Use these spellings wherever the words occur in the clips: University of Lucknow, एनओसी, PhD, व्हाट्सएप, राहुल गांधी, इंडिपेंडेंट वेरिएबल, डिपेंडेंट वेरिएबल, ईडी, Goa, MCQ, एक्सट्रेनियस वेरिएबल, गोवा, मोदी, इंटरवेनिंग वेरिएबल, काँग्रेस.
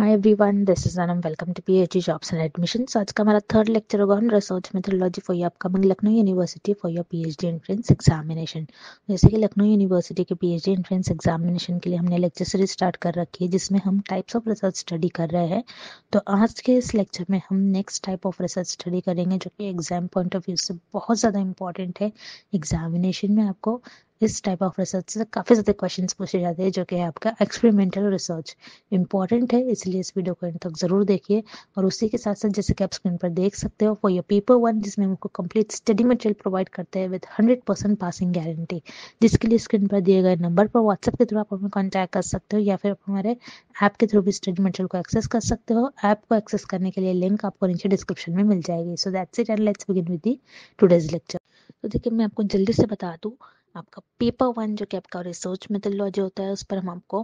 Hi everyone, this is Anam. Welcome to PhD jobs and admissions. आज का हमारा third lecture होगा on research methodology for your upcoming Lucknow university for your PhD entrance examination. जैसे कि Lucknow university के PhD entrance examination के लिए हमने लेक्चर सीरीज स्टार्ट कर रखी है जिसमें हम टाइप्स ऑफ रिसर्च स्टडी कर रहे हैं। तो आज के इस लेक्चर में हम next type of research study करेंगे जो कि एग्जाम पॉइंट ऑफ व्यू से बहुत ज़्यादा इंपॉर्टेंट है। एग्जामिनेशन में आपको इस टाइप ऑफ रिसर्च से काफ़ी ज़्यादा क्वेश्चंस पूछे जाते हैं जो कि है आपका एक्सपेरिमेंटल रिसर्च। इंपॉर्टेंट है, इसलिए इस वीडियो को एंड तक ज़रूर देखिए। और उसी के साथ साथ जैसे कि आप स्क्रीन पर देख सकते हो फॉर योर पेपर वन, जिसमें हमको कंप्लीट स्टडी मटेरियल प्रोवाइड करते हैं विद 100% पासिंग गारंटी, जिसके लिए स्क्रीन पर दिए गए नंबर पर व्हाट्सएप के थ्रू आप हमें कॉन्टैक्ट कर सकते हो या फिर आप हमारे ऐप के थ्रू भी स्टडी मटेरियल को एक्सेस कर सकते हो। ऐप को एक्सेस करने के लिए लिंक आपको नीचे डिस्क्रिप्शन में मिल जाएगी। So that's it and let's begin with the today's lecture. तो देखिए, मैं आपको जल्दी से बता दूँ, आपका पेपर वन जो कि आपका रिसर्च मेथोडोलॉजी होता है उस पर हम आपको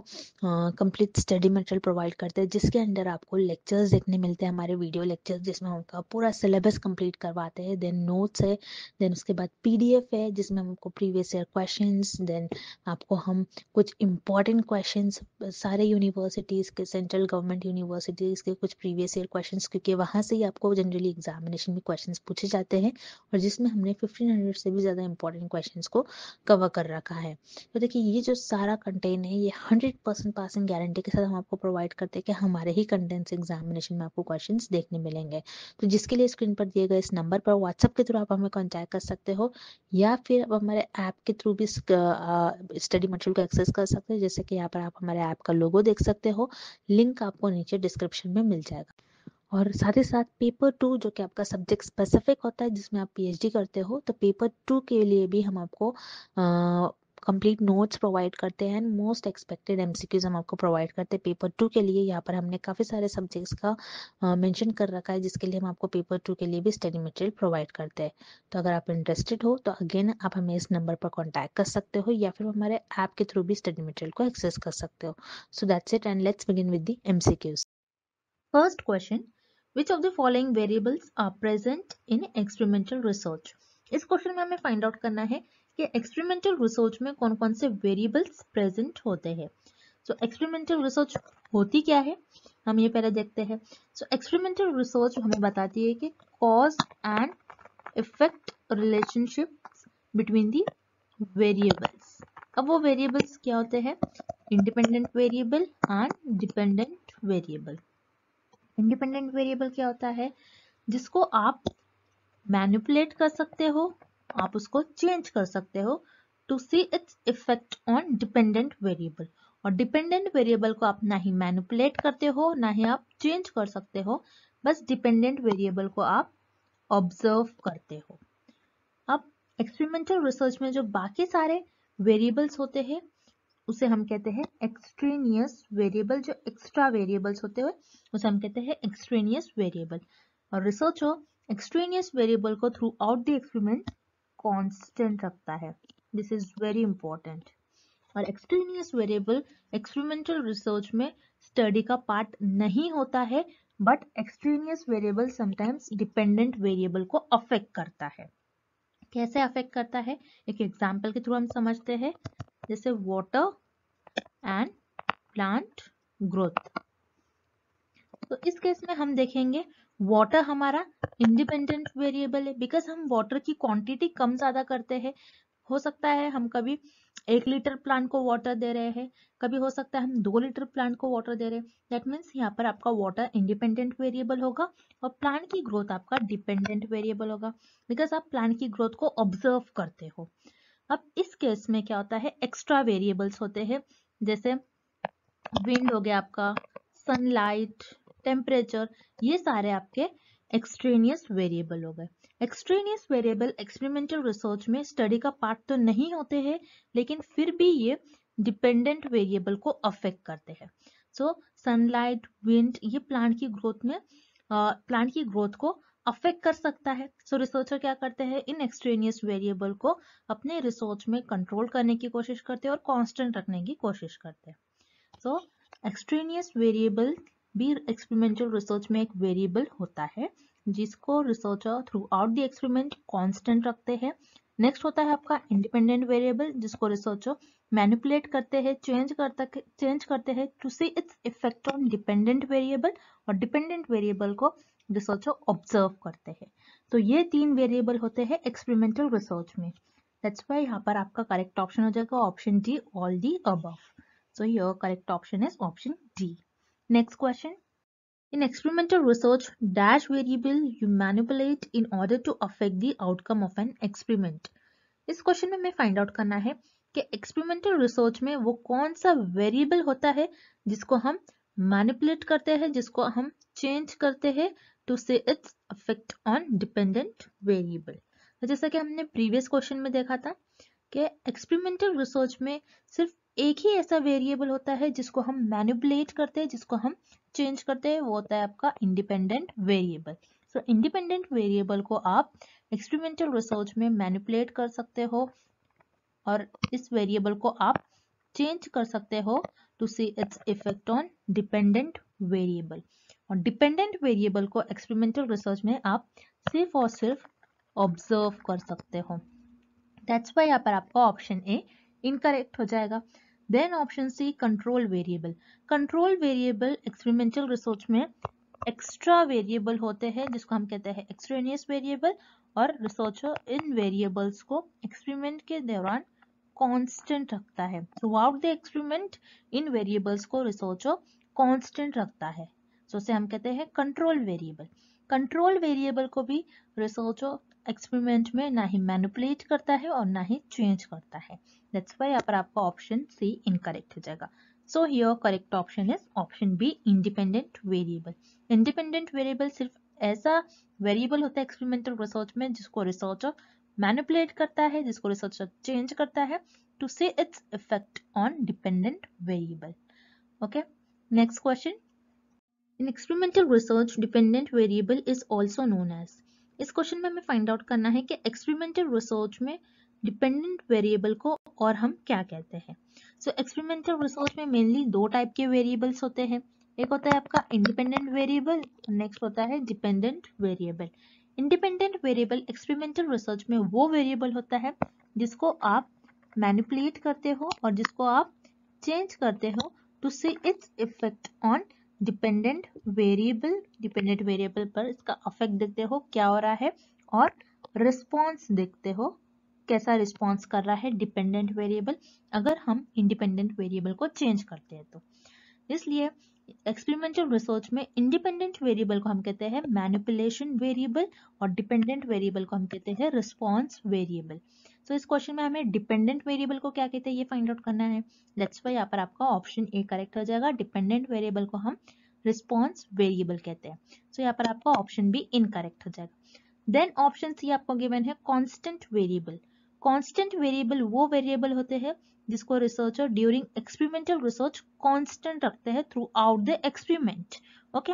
कंप्लीट स्टडी मटेरियल प्रोवाइड करते हैं, जिसके अंदर आपको लेक्चर्स देखने मिलते हैं, हमारे वीडियो लेक्चर्स जिसमें हम आपका पूरा सिलेबस कंप्लीट करवाते हैं। देन नोट्स है, देन उसके बाद पीडीएफ है जिसमें हम आपको प्रीवियस ईयर क्वेश्चंस, देन आपको हम कुछ इंपॉर्टेंट क्वेश्चंस सारे यूनिवर्सिटीज़ के, सेंट्रल गवर्नमेंट यूनिवर्सिटीज़ के कुछ प्रीवियस ईयर क्वेश्चंस, क्योंकि वहाँ से ही आपको जनरली एग्जामिनेशन में क्वेश्चंस पूछे जाते हैं, और जिसमें हमने 1500 से भी ज़्यादा इंपॉर्टेंट क्वेश्चंस को कवर कर रखा है। तो देखिए, ये जो सारा कंटेंट है ये 100% पासिंग गारंटी के साथ हम आपको प्रोवाइड करते हैं कि हमारे ही कंटेंट से एग्जामिनेशन में आपको क्वेश्चंस देखने मिलेंगे। तो जिसके लिए स्क्रीन पर दिए गए इस नंबर पर व्हाट्सएप के थ्रू आप हमें कॉन्टैक्ट कर सकते हो या फिर आप हमारे ऐप के थ्रू भी स्टडी मटेरियल को एक्सेस कर सकते हो। जैसे कि यहाँ पर आप हमारे ऐप का लोगो देख सकते हो, लिंक आपको नीचे डिस्क्रिप्शन में मिल जाएगा। और साथ ही साथ पेपर टू जो कि आपका सब्जेक्ट स्पेसिफिक होता है जिसमें आप पीएचडी करते हो, तो पेपर टू के लिए भी हम आपको कंप्लीट नोट्स प्रोवाइड करते हैं एंड मोस्ट एक्सपेक्टेड एमसीक्यूज हम आपको प्रोवाइड करते हैं पेपर टू के लिए। यहाँ पर हमने काफ़ी सारे सब्जेक्ट्स का मेंशन कर रखा है जिसके लिए हम आपको पेपर टू के लिए भी स्टडी मटेरियल प्रोवाइड करते हैं। तो अगर आप इंटरेस्टेड हो तो अगेन आप हमें इस नंबर पर कॉन्टैक्ट कर सकते हो या फिर हमारे ऐप के थ्रू भी स्टडी मटेरियल को एक्सेस कर सकते हो। So that's it and let's begin with the MCQs. First question, Which of the following variables are present in experimental research? इस क्वेश्चन में हमें फाइंड आउट करना है कि एक्सपेरिमेंटल रिसर्च में कौन कौन से वेरिएबल्स प्रेजेंट होते हैं। सो एक्सपेरिमेंटल रिसर्च होती क्या है, हम ये पहले देखते हैं। सो एक्सपेरिमेंटल रिसर्च हमें बताती है कि cause and effect relationship between the variables. अब वो वेरिएबल्स क्या होते हैं? इंडिपेंडेंट वेरिएबल and डिपेंडेंट वेरिएबल। इंडिपेंडेंट वेरिएबल क्या होता है? जिसको आप मैनिपुलेट कर सकते हो, आप उसको चेंज कर सकते हो to see its effect on डिपेंडेंट वेरिएबल। और डिपेंडेंट वेरिएबल को आप ना ही मैनिपुलेट करते हो ना ही आप चेंज कर सकते हो, बस डिपेंडेंट वेरिएबल को आप ऑब्जर्व करते हो। अब एक्सपेरिमेंटल रिसर्च में जो बाकी सारे वेरिएबल्स होते हैं उसे हम कहते हैं एक्सट्रेनियस वेरिएबल। जो एक्स्ट्रा वेरिएबल्स होते हैं उसे हम कहते हैं एक्सट्रेनियस वेरिएबल। और रिसर्चर एक्सट्रेनियस वेरिएबल को throughout the experiment constant रखता है। This is very important. और एक्सट्रेनियस वेरिएबल एक्सपेरिमेंटल रिसर्च में स्टडी का पार्ट नहीं होता है, but एक्सट्रेनियस वेरिएबल sometimes डिपेंडेंट वेरिएबल को अफेक्ट करता है। कैसे अफेक्ट करता है, एक एग्जाम्पल के थ्रू हम समझते हैं। जैसे वाटर एंड प्लांट ग्रोथ। तो इस केस में हम देखेंगे वाटर हमारा इंडिपेंडेंट वेरिएबल है, बिकॉज हम वाटर की क्वांटिटी कम ज्यादा करते हैं। हो सकता है हम कभी 1 लीटर प्लांट को वाटर दे रहे हैं, कभी हो सकता है हम 2 लीटर प्लांट को वाटर दे रहे हैं। दैट मीन्स यहाँ पर आपका वाटर इंडिपेंडेंट वेरिएबल होगा और प्लांट की ग्रोथ आपका डिपेंडेंट वेरिएबल होगा, बिकॉज आप प्लांट की ग्रोथ को ऑब्जर्व करते हो। अब इस केस में क्या होता है, एक्स्ट्रा वेरिएबल्स होते हैं। जैसे विंड हो गया आपका, सनलाइट, टेम्परेचर, ये सारे आपके एक्सट्रेनियस वेरिएबल हो गए। एक्सट्रेनियस वेरिएबल एक्सपेरिमेंटल रिसर्च में स्टडी का पार्ट तो नहीं होते हैं, लेकिन फिर भी ये डिपेंडेंट वेरिएबल को अफेक्ट करते हैं। सो सनलाइट, विंड, ये प्लांट की ग्रोथ में प्लांट की ग्रोथ को अफेक्ट कर सकता है। सो रिसर्चर क्या करते हैं, इन एक्सट्रेनियस वेरिएबल को अपने रिसर्च में कंट्रोल करने की कोशिश करते हैं और कांस्टेंट रखने की कोशिश करते हैं। सो एक्सट्रेनियस वेरिएबल भी एक्सपेरिमेंटल रिसर्च में एक वेरिएबल होता है जिसको researcher throughout the experiment constant रखते हैं। नेक्स्ट होता है आपका इंडिपेंडेंट वेरिएबल, जिसको रिसर्चर मैनिपुलेट करते हैं, चेंज करते हैं to see its effect on डिपेंडेंट वेरिएबल, और डिपेंडेंट वेरिएबल को रिसर्चर ऑब्जर्व करते हैं। तो ये तीन वेरिएबल होते हैं एक्सपेरिमेंटल रिसर्च में। दैट्स व्हाई यहाँ पर आपका करेक्ट ऑप्शन हो जाएगा option D, all the above. So your correct option is option D. Next question, in experimental research dash variable you manipulate in order to affect the outcome of an experiment। इस question में हमें find out करना है कि experimental research में वो कौन सा वेरिएबल होता है जिसको हम मैनिपुलेट करते हैं, जिसको हम चेंज करते हैं to see its effect on डिपेंडेंट वेरिएबल। तो जैसा कि हमने प्रीवियस क्वेश्चन में देखा था कि एक्सपेरिमेंटल रिसर्च में सिर्फ एक ही ऐसा वेरिएबल होता है जिसको हम मैनिपुलेट करते हैं, जिसको हम चेंज करते हैं, वो होता है आपका इंडिपेंडेंट वेरिएबल। So इंडिपेंडेंट वेरिएबल को आप एक्सपेरिमेंटल रिसर्च में मैनिपुलेट कर सकते हो और इस वेरिएबल को आप चेंज कर सकते हो to see its effect on डिपेंडेंट वेरिएबल। और डिपेंडेंट वेरिएबल को एक्सपेरिमेंटल रिसर्च में आप सिर्फ और सिर्फ ऑब्जर्व कर सकते हो। दैट्स व्हाई यहाँ पर आपका ऑप्शन ए इनकरेक्ट हो जाएगा। Then option C, control variable. Control variable experimental research में एक्स्ट्रा वेरिएबल होते हैं जिसको हम कहते हैं एक्सट्रेनियस वेरिएबल, और रिसर्चर इन वेरिएबल्स को एक्सपेरिमेंट के दौरान कांस्टेंट रखता है। थ्रू आउट द एक्सपेरिमेंट इन वेरिएबल्स को रिसर्चर कांस्टेंट रखता है, सो उसे हम कहते हैं कंट्रोल वेरिएबल। कंट्रोल वेरिएबल को भी रिसर्चर एक्सपेरिमेंट में ना ही मैनिपुलेट करता है और ना ही चेंज करता है। दैट्स व्हाई यहाँ पर आपका ऑप्शन सी इनकरेक्ट हो जाएगा। So here correct option is option B, इंडिपेंडेंट वेरिएबल। इंडिपेंडेंट वेरिएबल सिर्फ ऐसा वेरिएबल होता है एक्सपेरिमेंटल रिसर्च में जिसको रिसर्चर मैनिपुलेट करता है, जिसको रिसर्चर चेंज करता है to see its effect on डिपेंडेंट वेरिएबल। Okay, next question, in experimental research डिपेंडेंट वेरिएबल is also known as. इस क्वेश्चन में हमें फाइंड आउट करना है कि एक्सपेरिमेंटल रिसर्च में डिपेंडेंट वेरिएबल को और हम क्या कहते हैं। सो एक्सपेरिमेंटल रिसर्च में मेनली दो टाइप के वेरिएबल्स होते हैं, एक होता है आपका इंडिपेंडेंट वेरिएबल, नेक्स्ट होता है डिपेंडेंट वेरिएबल। इंडिपेंडेंट वेरिएबल experimental research में वो वेरिएबल होता है जिसको आप मैनिपुलेट करते हो और जिसको आप चेंज करते हो to see its effect on डिपेंडेंट वेरिएबल। डिपेंडेंट वेरिएबल पर इसका इफेक्ट देखते हो क्या हो रहा है और रिस्पॉन्स देखते हो कैसा रिस्पॉन्स कर रहा है डिपेंडेंट वेरिएबल अगर हम इंडिपेंडेंट वेरिएबल को चेंज करते हैं तो। इसलिए एक्सपेरिमेंटल रिसर्च में इंडिपेंडेंट वेरिएबल को हम कहते हैं मैनिपुलेशन वेरिएबल और डिपेंडेंट वेरिएबल को हम कहते हैं रिस्पॉन्स वेरिएबल। सो इस क्वेश्चन में हमें डिपेंडेंट वेरिएबल को क्या कहते हैं ये फाइंड आउट करना है। दैट्स व्हाई यहाँ पर आपका ऑप्शन ए करेक्ट हो जाएगा। डिपेंडेंट वेरिएबल को हम रिस्पॉन्स वेरिएबल कहते हैं। सो यहाँ पर आपका ऑप्शन बी इनकरेक्ट हो जाएगा। देन ऑप्शन सी आपको गिवन है कॉन्स्टेंट वेरिएबल। कॉन्स्टेंट वेरिएबल वो वेरिएबल होते हैं जिसको researcher during experimental research constant रखते हैं throughout the experiment. Okay,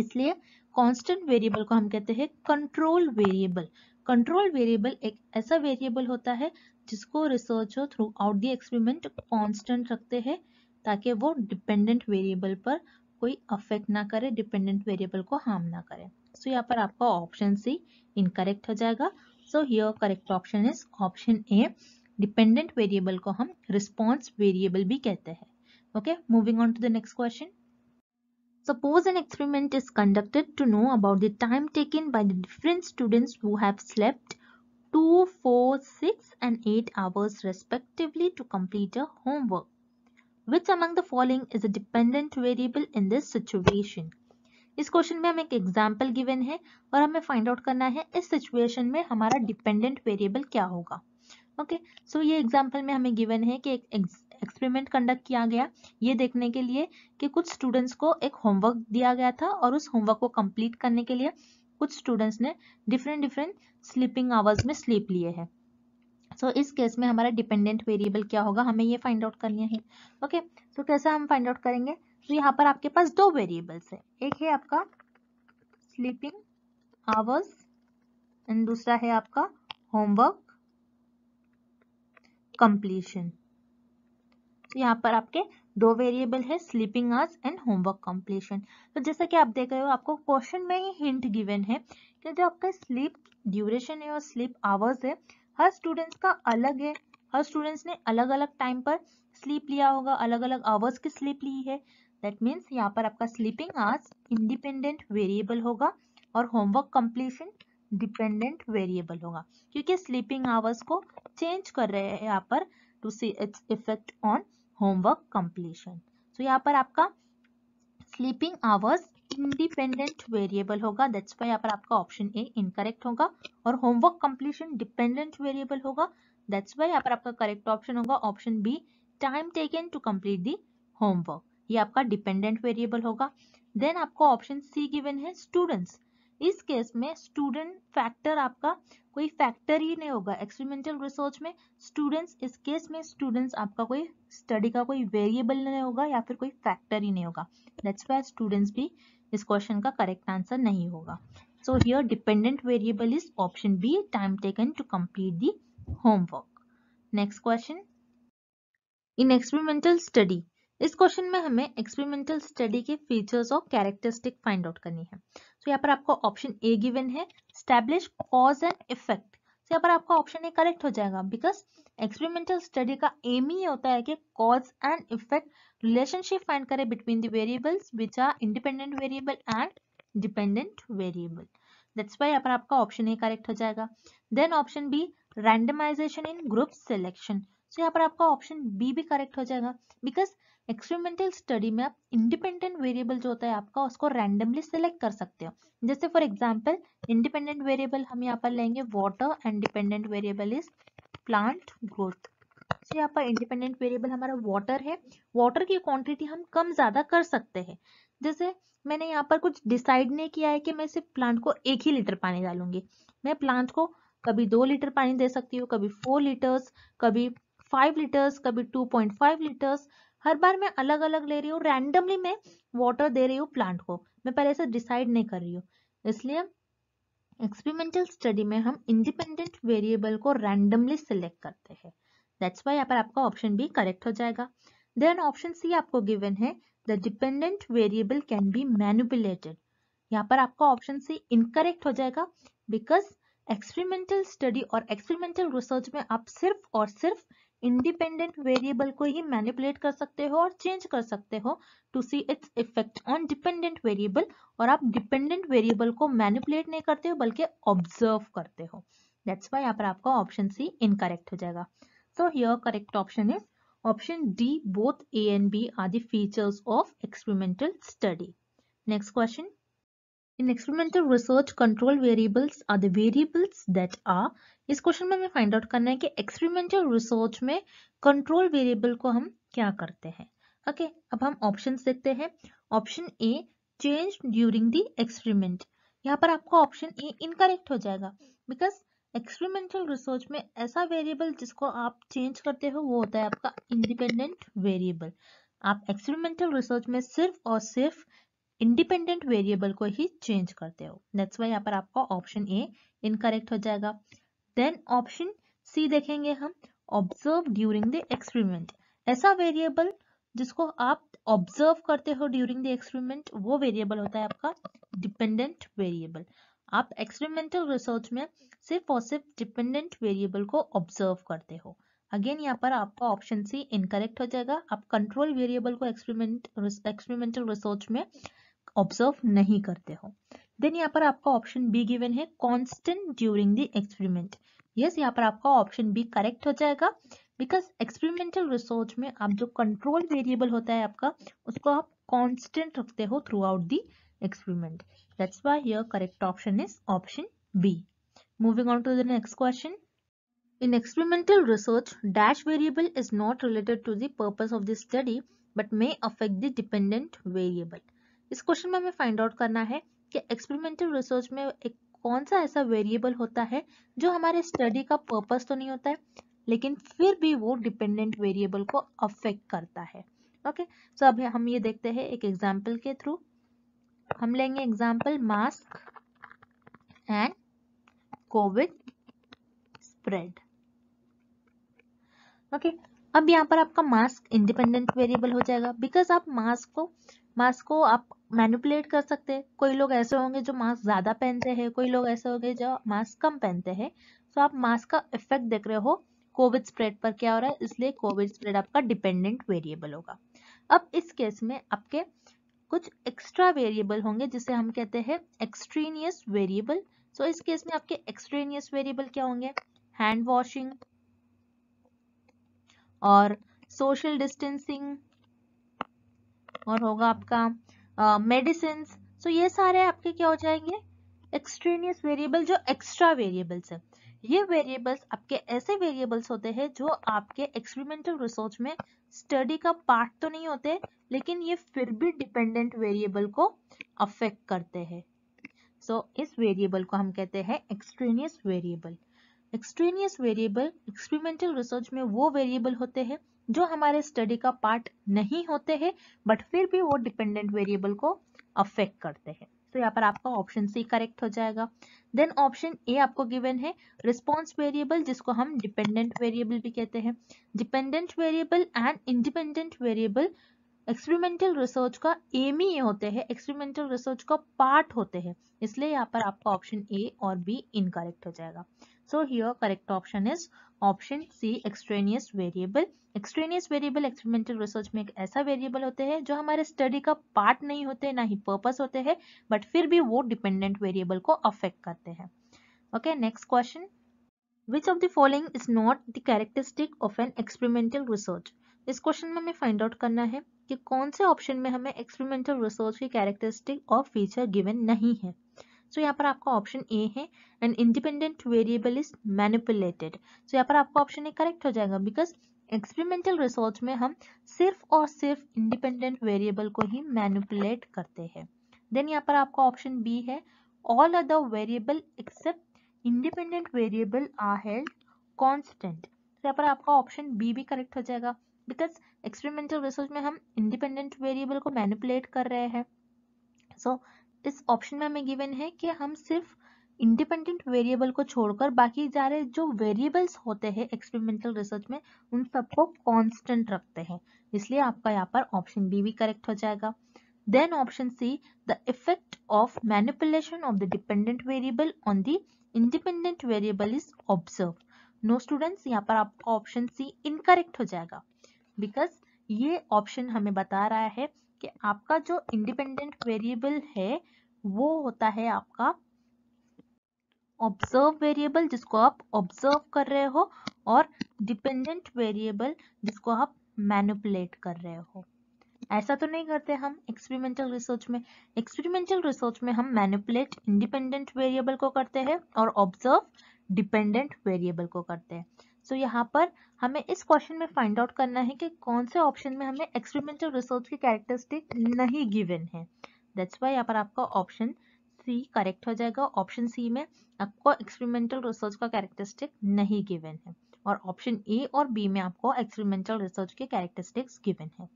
इसलिए कांस्टेंट वेरिएबल को हम कहते हैं कंट्रोल वेरिएबल। कंट्रोल वेरिएबल एक ऐसा वेरिएबल होता है जिसको researcher throughout the experiment constant रखते हैं ताकि वो डिपेंडेंट वेरिएबल पर कोई अफेक्ट ना करे, डिपेंडेंट वेरिएबल को हार्म ना करे। सो यहाँ पर आपका ऑप्शन सी इनकरेक्ट हो जाएगा। So here correct option is option A. डिपेंडेंट वेरिएबल को हम रिस्पॉन्स वेरिएबल भी कहते हैं। Okay, moving on to the next question. Suppose an experiment is conducted to know about the time taken by the different students who have slept 2, 4, 6 and 8 hours respectively to complete a homework. Which among the following is a dependent variable in this situation? इस question में हमें एक example given है और हमें find out करना है इस सिचुएशन में हमारा डिपेंडेंट वेरिएबल क्या होगा। ओके, सो ये एग्जाम्पल में हमें गिवन है कि एक एक्सपेरिमेंट कंडक्ट किया गया ये देखने के लिए कि कुछ स्टूडेंट्स को एक होमवर्क दिया गया था और उस होमवर्क को कंप्लीट करने के लिए कुछ स्टूडेंट्स ने डिफरेंट स्लीपिंग आवर्स में स्लीप लिए हैं। सो इस केस में हमारा डिपेंडेंट वेरिएबल क्या होगा हमें ये फाइंड आउट करनी है। ओके, सो कैसा हम फाइंड आउट करेंगे। तो यहाँ पर आपके पास दो वेरिएबल्स है, एक है आपका स्लीपिंग आवर्स एंड दूसरा है आपका होमवर्क कंप्लीशन। तो यहाँ पर आपके दो वेरिएबल है sleeping hours and homework completion. तो जैसा कि आप देख रहे हो आपको क्वेश्चन में ही हिंट गिवन है कि जो आपका स्लीप ड्यूरेशन है और स्लीप आवर्स है हर स्टूडेंट्स का अलग है हर स्टूडेंट्स ने अलग अलग टाइम पर स्लीप लिया होगा, अलग अलग आवर्स की स्लीप ली है। दैट मीन्स यहाँ पर आपका स्लीपिंग आवर्स इंडिपेंडेंट वेरिएबल होगा और होमवर्क कंप्लीशन डिपेंडेंट वेरिएबल होगा, क्योंकि स्लीपिंग आवर्स को चेंज कर रहे हैं यहाँ पर to see its effect on homework completion. So यहाँ पर आपका स्लीपिंग आवर्स इंडिपेंडेंट वेरिएबल होगा, दैट्स वाई यहाँ पर आपका ऑप्शन ए इनकरेक्ट होगा, और होमवर्क कंप्लीशन डिपेंडेंट वेरिएबल होगा, दैट्स वाई यहाँ पर आपका करेक्ट ऑप्शन होगा option B time taken to complete the homework, ये आपका डिपेंडेंट वेरिएबल होगा। देन आपको ऑप्शन सी गिवन है स्टूडेंट्स। इस केस में स्टूडेंट फैक्टर आपका कोई फैक्टर ही नहीं होगा एक्सपेरिमेंटल रिसर्च में। स्टूडेंट्स इस केस में स्टूडेंट्स आपका कोई स्टडी का कोई वेरिएबल नहीं होगा या फिर कोई फैक्टर ही नहीं होगा, दैट्स व्हाई स्टूडेंट्स भी इस क्वेश्चन का करेक्ट आंसर नहीं होगा। So here डिपेंडेंट वेरिएबल is option B time taken to complete the homework. Next question, in experimental study. इस क्वेश्चन में हमें एक्सपेरिमेंटल स्टडी के फीचर्स और कैरेक्टरिस्टिक फाइंड आउट करनी है। तो यहाँ पर आपको ऑप्शन ए गिवन है एस्टैब्लिश कॉज एंड इफेक्ट। तो यहाँ पर आपका ऑप्शन ए करेक्ट हो जाएगा, बिकॉज एक्सपेरिमेंटल स्टडी का एम ही होता है कि cause and effect relationship find करें between the variables which are इंडिपेंडेंट वेरिएबल and डिपेंडेंट वेरिएबल, that's why यहाँ पर आपका ऑप्शन ए करेक्ट हो जाएगा। Then option B randomization in group selection. तो यहाँ पर आपका ऑप्शन बी भी करेक्ट हो जाएगा, बिकॉज एक्सपेरिमेंटल स्टडी में आप इंडिपेंडेंट वेरिएबल जो होता है आपका उसको रैंडमली सिलेक्ट कर सकते हो। जैसे फॉर एग्जांपल इंडिपेंडेंट वेरिएबल हम यहाँ पर लेंगे water and डिपेंडेंट वेरिएबल is plant growth. तो यहाँ पर इंडिपेंडेंट वेरिएबल हमारा वाटर है, वाटर की क्वांटिटी हम कम ज्यादा कर सकते हैं। जैसे मैंने यहाँ पर कुछ डिसाइड नहीं किया है कि मैं सिर्फ प्लांट को 1 ही लीटर पानी डालूंगी, मैं प्लांट को कभी 2 लीटर पानी दे सकती हूँ, कभी 4 लीटर्स, कभी 5 लीटर्स, कभी 2.5 लीटर्स। हर बार मैं अलग अलग ले रही हूँ, रैंडमली मैं वाटर दे रही हूँ प्लांट को, मैं पहले से डिसाइड नहीं कर रही हूँ। इसलिए एक्सपेरिमेंटल स्टडी में हम इंडिपेंडेंट वेरिएबल को रैंडमली सिलेक्ट करते हैं, दैट्स व्हाई यहाँ पर आपका ऑप्शन बी करेक्ट हो जाएगा। देन ऑप्शन सी आपको गिवन है the डिपेंडेंट वेरिएबल can be manipulated. यहाँ पर आपका ऑप्शन सी इनकरेक्ट हो जाएगा, बिकॉज एक्सपेरिमेंटल स्टडी और एक्सपेरिमेंटल रिसर्च में आप सिर्फ और सिर्फ इंडिपेंडेंट वेरिएबल को ही मैनिपुलेट कर सकते हो और चेंज कर सकते हो to see its effect on डिपेंडेंट वेरिएबल, और आप डिपेंडेंट वेरिएबल को मैनिपुलेट नहीं करते हो बल्कि ऑब्जर्व करते हो, दैट्स व्हाई यहाँ पर आपका ऑप्शन सी इनकरेक्ट हो जाएगा। So here correct option is option D both A and B are the features of experimental study. Next question, in experimental research control variables are the variables that are. इस question में हमें find out करना है कि experimental research में control variable को हम क्या करते हैं। ओके, अब हम ऑप्शंस देखते हैं। Option A change during the experiment, यहाँ पर आपका ऑप्शन ए इनकरेक्ट हो जाएगा, बिकॉज एक्सपेरिमेंटल रिसर्च में ऐसा वेरिएबल जिसको आप चेंज करते हो वो होता है आपका इंडिपेंडेंट वेरिएबल। आप एक्सपेरिमेंटल रिसर्च में सिर्फ और सिर्फ इंडिपेंडेंट वेरिएबल को ही चेंज करते हो, दैट्स वाई यहाँ पर आपका ऑप्शन ए इनकरेक्ट हो जाएगा। देन ऑप्शन सी देखेंगे हम ऑब्जर्व ड्यूरिंग द एक्सपेरिमेंट, ऐसा वेरिएबल जिसको आप ऑब्जर्व करते हो ड्यूरिंग द एक्सपेरिमेंट वो वेरिएबल होता है आपका डिपेंडेंट वेरिएबल। आप एक्सपेरिमेंटल रिसर्च में सिर्फ और सिर्फ डिपेंडेंट वेरिएबल को ऑब्जर्व करते हो। अगेन यहाँ पर आपका ऑप्शन सी इनकरेक्ट हो जाएगा, आप कंट्रोल वेरिएबल को एक्सपेरिमेंटल रिसर्च में ऑब्जर्व नहीं करते हो। देन यहाँ पर आपका ऑप्शन बी गिवन है constant during the experiment. Yes, यहाँ पर आपका ऑप्शन बी करेक्ट हो जाएगा, बिकॉज एक्सपेरिमेंटल रिसर्च में आप जो कंट्रोल वेरिएबल होता है आपका उसको आप कांस्टेंट रखते हो throughout the experiment, that's why here correct option is option B. Moving on to the next question, in experimental research dash variable is not related to the purpose of the study but may affect the डिपेंडेंट वेरिएबल। इस question में हमें find out करना है कि experimental research में एक कौन सा ऐसा वेरिएबल होता है जो हमारे स्टडी का पर्पस तो नहीं होता है लेकिन फिर भी वो डिपेंडेंट वेरिएबल को अफेक्ट करता है। ओके, सो अब हम ये देखते हैं एक एग्जांपल के थ्रू। हम लेंगे example mask and Covid spread. Okay, अब यहाँ पर आपका मास्क इंडिपेंडेंट वेरिएबल हो जाएगा, बिकॉज आप मास्क को आप मैनिपुलेट कर सकते हैं। कोई लोग ऐसे होंगे जो मास्क ज़्यादा पहनते हैं, कोई लोग ऐसे होंगे जो मास्क कम पहनते हैं। सो आप मास्क का इफेक्ट देख रहे हो कोविड स्प्रेड पर क्या हो रहा है, इसलिए कोविड स्प्रेड आपका डिपेंडेंट वेरिएबल होगा। अब इस केस में आपके कुछ एक्स्ट्रा वेरिएबल होंगे जिसे हम कहते हैं एक्सट्रेनियस वेरिएबल। सो इस केस में आपके एक्सट्रेनियस वेरिएबल क्या होंगे, हैंड वॉशिंग और सोशल डिस्टेंसिंग और होगा आपका मेडिसिन। सो ये सारे आपके क्या हो जाएंगे एक्सट्रेनियस वेरिएबल जो एक्स्ट्रा वेरिएबल्स है। ये वेरिएबल्स आपके ऐसे वेरिएबल्स होते हैं जो आपके एक्सपेरिमेंटल रिसर्च में स्टडी का पार्ट तो नहीं होते, लेकिन ये फिर भी डिपेंडेंट वेरिएबल को अफेक्ट करते हैं। सो इस वेरिएबल को हम कहते हैं एक्सट्रेनियस वेरिएबल। एक्सट्रेनियस वेरिएबल experimental research में वो वेरिएबल होते हैं जो हमारे स्टडी का पार्ट नहीं होते हैं, बट फिर भी वो डिपेंडेंट वेरिएबल को अफेक्ट करते हैं। तो यहाँ पर आपका ऑप्शन सी करेक्ट हो जाएगा। देन ऑप्शन ए आपको गिवन है रिस्पॉन्स वेरिएबल, जिसको हम डिपेंडेंट वेरिएबल भी कहते हैं। डिपेंडेंट वेरिएबल and इंडिपेंडेंट वेरिएबल experimental research का एम ही होते हैं, एक्सपेरिमेंटल रिसर्च का पार्ट होते हैं, इसलिए यहाँ पर आपका ऑप्शन ए और बी इनकरेक्ट हो जाएगा। So here correct option is option C, एक्सट्रेनियस वेरिएबल। एक्सट्रेनियस वेरिएबल experimental research में एक ऐसा वेरिएबल होते हैं जो हमारे स्टडी का पार्ट नहीं होते, ना ही पर्पस होते हैं, बट फिर भी वो डिपेंडेंट वेरिएबल को अफेक्ट करते हैं। Okay, next question, which of the following is not the characteristic of an experimental research. इस क्वेश्चन में हमें फाइंड आउट करना है कि कौन से ऑप्शन में हमें एक्सपेरिमेंटल रिसर्च की कैरेक्टरिस्टिक और फीचर गिवन नहीं है। सो यहाँ पर आपका ऑप्शन ए है and इंडिपेंडेंट वेरिएबल is manipulated. So यहाँ पर आपका ऑप्शन ए करेक्ट हो जाएगा, बिकॉज एक्सपेरिमेंटल रिसर्च में हम सिर्फ और सिर्फ इंडिपेंडेंट वेरिएबल को ही मैनिपुलेट करते हैं। देन यहाँ पर आपका ऑप्शन बी है all other variable except इंडिपेंडेंट वेरिएबल are held constant. यहाँ पर आपका ऑप्शन बी भी करेक्ट हो जाएगा, बिकॉज एक्सपेरिमेंटल रिसर्च में हम इंडिपेंडेंट वेरिएबल को मैनिपुलेट कर रहे हैं। सो इस ऑप्शन में हमें गिवन है कि हम सिर्फ इंडिपेंडेंट वेरिएबल को छोड़कर बाकी सारे जो वेरिएबल्स होते हैं एक्सपेरिमेंटल रिसर्च में उन सबको कांस्टेंट रखते हैं, इसलिए आपका यहाँ पर ऑप्शन बी भी करेक्ट हो जाएगा। Then option C, the effect of manipulation of the डिपेंडेंट वेरिएबल on the इंडिपेंडेंट वेरिएबल is observe. No students, यहाँ पर आपका ऑप्शन सी इनकरेक्ट हो जाएगा, बिकॉज ये ऑप्शन हमें बता रहा है कि आपका जो इंडिपेंडेंट वेरिएबल है वो होता है आपका ऑब्जर्व वेरिएबल जिसको आप ऑब्जर्व कर रहे हो, और डिपेंडेंट वेरिएबल जिसको आप मैनिपुलेट कर रहे हो। ऐसा तो नहीं करते हम एक्सपेरिमेंटल रिसर्च में। एक्सपेरिमेंटल रिसर्च में हम मैनिपुलेट इंडिपेंडेंट वेरिएबल को करते हैं और ऑब्जर्व डिपेंडेंट वेरिएबल को करते हैं। तो यहाँ पर हमें इस क्वेश्चन में फाइंड आउट करना है कि कौन से ऑप्शन में हमें एक्सपेरिमेंटल रिसर्च की कैरेक्टरिस्टिक नहीं गिवन है। दैट्स व्हाई यहाँ पर आपका ऑप्शन सी करेक्ट हो जाएगा। ऑप्शन सी में आपको एक्सपेरिमेंटल रिसर्च का कैरेक्टरिस्टिक नहीं गिवन है, और ऑप्शन ए और बी में आपको एक्सपेरिमेंटल रिसर्च के कैरेक्टरिस्टिक्स गिवन है।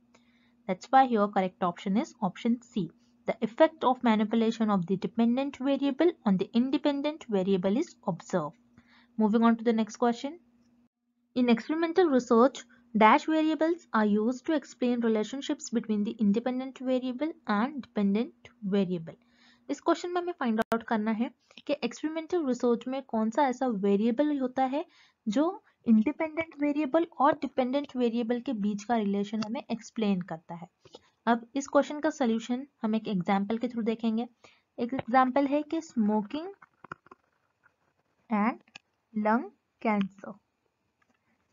That's why here correct option is option C, the effect of manipulation of the डिपेंडेंट वेरिएबल on the इंडिपेंडेंट वेरिएबल is observe. Moving on to the next question, in experimental research dash variables are used to explain relationships between the independent variable and dependent variable. इस question में हमें find out करना है कि experimental research में कौन सा ऐसा वेरिएबल होता है जो इंडिपेंडेंट वेरिएबल और डिपेंडेंट वेरिएबल के बीच का रिलेशन हमें एक्सप्लेन करता है। अब इस क्वेश्चन का सोल्यूशन हम एक एग्जाम्पल के थ्रू देखेंगे। एक एग्जाम्पल है कि स्मोकिंग एंड लंग कैंसर।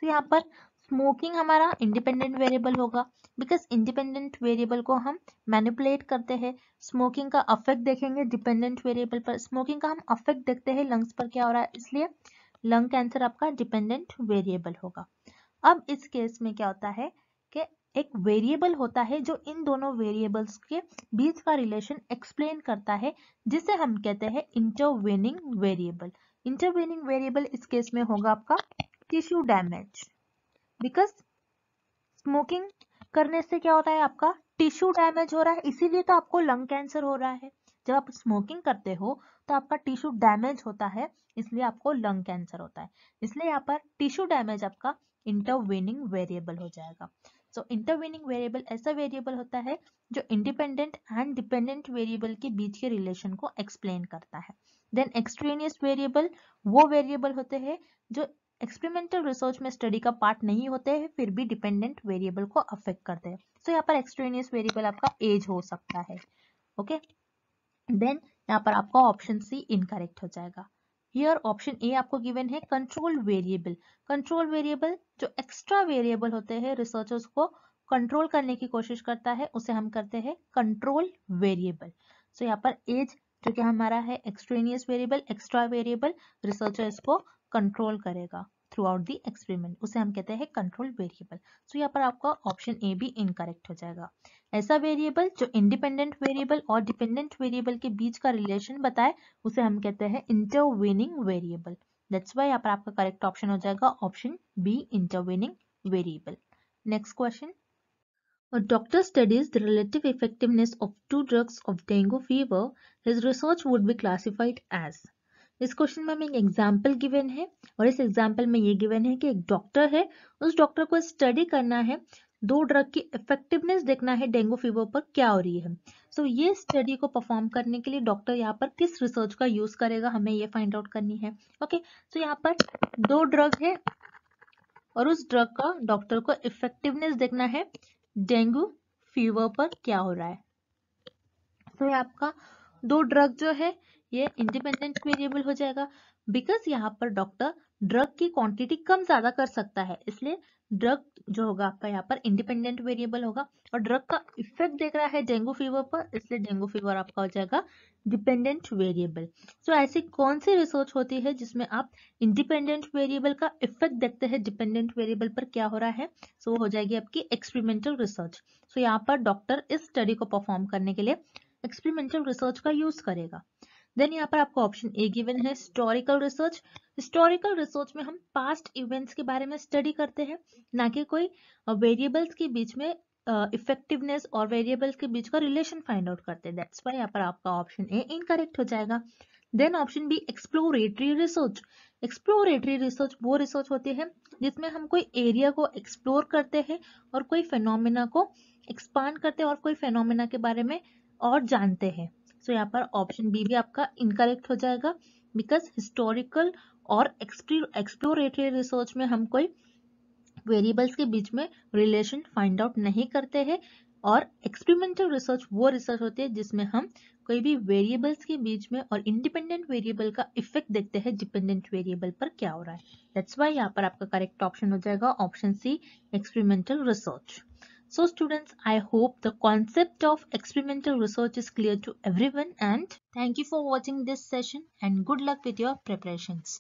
तो यहाँ पर स्मोकिंग हमारा इंडिपेंडेंट वेरिएबल होगा, बिकॉज इंडिपेंडेंट वेरिएबल को हम मैनिपुलेट करते हैं। स्मोकिंग का अफेक्ट देखेंगे डिपेंडेंट वेरिएबल पर, स्मोकिंग का हम अफेक्ट देखते हैं लंग्स पर क्या हो रहा है, इसलिए लंग कैंसर आपका डिपेंडेंट वेरिएबल होगा। अब इस केस में क्या होता है कि एक वेरिएबल होता है जो इन दोनों वेरिएबल्स के बीच का रिलेशन एक्सप्लेन करता है, जिसे हम कहते हैं इंटरवेनिंग वेरिएबल। इंटरवेनिंग वेरिएबल इस केस में होगा आपका टिश्यू डैमेज, बिकॉज स्मोकिंग करने से क्या होता है आपका टिश्यू डैमेज हो रहा है, इसीलिए तो आपको लंग कैंसर हो रहा है। जब आप स्मोकिंग करते हो तो आपका टिश्यू डैमेज होता है, इसलिए आपको लंग कैंसर होता है, इसलिए यहाँ पर टिश्यू डैमेज आपका इंटरवेनिंग वेरिएबल हो जाएगा। सो इंटरवेनिंग वेरिएबल ऐसा वेरिएबल होता है जो इंडिपेंडेंट एंड डिपेंडेंट वेरिएबल के बीच के रिलेशन को एक्सप्लेन करता है। देन एक्सट्रेनियस वेरिएबल वो वेरिएबल होते हैं जो एक्सपेरिमेंटल रिसर्च में स्टडी का पार्ट नहीं होते हैं, फिर भी डिपेंडेंट वेरिएबल को अफेक्ट करते हैं। सो यहाँ पर एक्सट्रेनियस वेरिएबल आपका एज हो सकता है। ओके, देन यहाँ पर आपका ऑप्शन सी इनकरेक्ट हो जाएगा। हियर ऑप्शन ए आपको गिवन है कंट्रोल वेरिएबल। कंट्रोल वेरिएबल जो एक्स्ट्रा वेरिएबल होते हैं रिसर्चर्स को कंट्रोल करने की कोशिश करता है, उसे हम करते हैं कंट्रोल वेरिएबल। सो यहाँ पर एज जो कि हमारा है एक्सट्रेनियस वेरिएबल, extra variable, researchers को कंट्रोल करेगा थ्रू आउट द एक्सपेरिमेंट, उसे हम कहते हैं कंट्रोल वेरिएबल। सो यहाँ पर आपका ऑप्शन ए भी इनकरेक्ट हो जाएगा। ऐसा वेरिएबल जो इंडिपेंडेंट वेरिएबल और डिपेंडेंट वेरिएबल के बीच का रिलेशन बताए, उसे हम कहते हैं इंटरवेनिंग वेरिएबल। दैट्स व्हाई यहाँ पर आपका करेक्ट ऑप्शन हो जाएगा option B, इंटरवेनिंग वेरिएबल। Next question, A doctor studies the relative effectiveness of two drugs of dengue fever. His research would be classified as. इस क्वेश्चन में हमें एक example given है और इस एग्जाम्पल में ये गिवन है कि एक डॉक्टर है, उस डॉक्टर को स्टडी करना है, दो ड्रग की इफेक्टिवनेस देखना है डेंगू फीवर पर क्या हो रही है। सो ये स्टडी को परफॉर्म करने के लिए डॉक्टर यहाँ पर किस रिसर्च का यूज करेगा, हमें ये फाइंड आउट करनी है। ओके, सो यहाँ पर दो ड्रग है और उस ड्रग का डॉक्टर को इफेक्टिवनेस देखना है डेंगू फीवर पर क्या हो रहा है। तो ये आपका दो ड्रग जो है ये इंडिपेंडेंट वेरिएबल हो जाएगा, बिकॉज यहाँ पर डॉक्टर ड्रग की क्वांटिटी कम ज्यादा कर सकता है, इसलिए ड्रग जो होगा आपका यहाँ पर इंडिपेंडेंट वेरिएबल होगा और ड्रग का इफेक्ट देख रहा है डेंगू फीवर पर, इसलिए डेंगू फीवर आपका हो जाएगा डिपेंडेंट वेरिएबल। सो ऐसी कौन सी रिसर्च होती है जिसमें आप इंडिपेंडेंट वेरिएबल का इफेक्ट देखते हैं डिपेंडेंट वेरिएबल पर क्या हो रहा है, सो हो जाएगी आपकी एक्सपेरिमेंटल रिसर्च। सो यहाँ पर डॉक्टर इस स्टडी को परफॉर्म करने के लिए एक्सपेरिमेंटल रिसर्च का यूज करेगा। देन यहाँ पर आपको ऑप्शन ए गिवन है हिस्टोरिकल रिसर्च। हिस्टोरिकल रिसर्च में हम पास्ट इवेंट्स के बारे में स्टडी करते हैं, ना कि कोई वेरिएबल्स के बीच में इफेक्टिवनेस और वेरिएबल्स के बीच का रिलेशन फाइंड आउट करते हैं। दैट्स व्हाई यहाँ पर आपका ऑप्शन ए इनकरेक्ट हो जाएगा। Then option B exploratory research. Exploratory research वो रिसर्च होती है जिसमें हम कोई एरिया को एक्सप्लोर करते हैं और कोई फेनोमेना को एक्सपांड करते हैं और कोई फेनोमेना के बारे में और जानते हैं। सो यहाँ पर ऑप्शन बी भी आपका इनकरेक्ट हो जाएगा, बिकॉज हिस्टोरिकल और एक्सप्लोरेटरी रिसर्च में हम कोई वेरिएबल्स के बीच में रिलेशन फाइंड आउट नहीं करते हैं, और एक्सपेरिमेंटल रिसर्च वो रिसर्च होती है जिसमें हम कोई भी वेरिएबल्स के बीच में और इंडिपेंडेंट वेरिएबल का इफेक्ट देखते हैं डिपेंडेंट वेरिएबल पर क्या हो रहा है। दैट्स व्हाई यहाँ पर आपका करेक्ट ऑप्शन हो जाएगा option C, experimental research. So students, I hope the concept of experimental research is clear to everyone, and thank you for watching this session and good luck with your preparations.